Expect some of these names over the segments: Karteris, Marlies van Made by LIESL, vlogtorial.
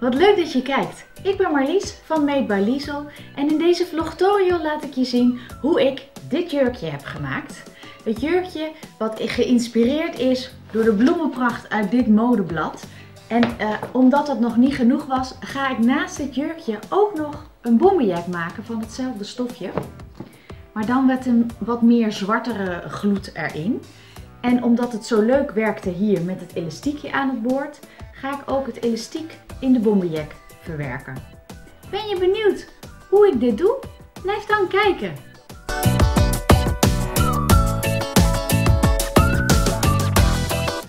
Wat leuk dat je kijkt! Ik ben Marlies van Made by LIESL en in deze vlogtorial laat ik je zien hoe ik dit jurkje heb gemaakt. Het jurkje wat geïnspireerd is door de bloemenpracht uit dit modeblad. En omdat dat nog niet genoeg was, ga ik naast dit jurkje ook nog een bomberjack maken van hetzelfde stofje. Maar dan met een wat meer zwartere gloed erin. En omdat het zo leuk werkte hier met het elastiekje aan het boord, ga ik ook het elastiek in de bomberjack verwerken. Ben je benieuwd hoe ik dit doe? Blijf dan kijken!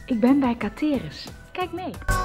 Ik ben bij Karteris. Kijk mee!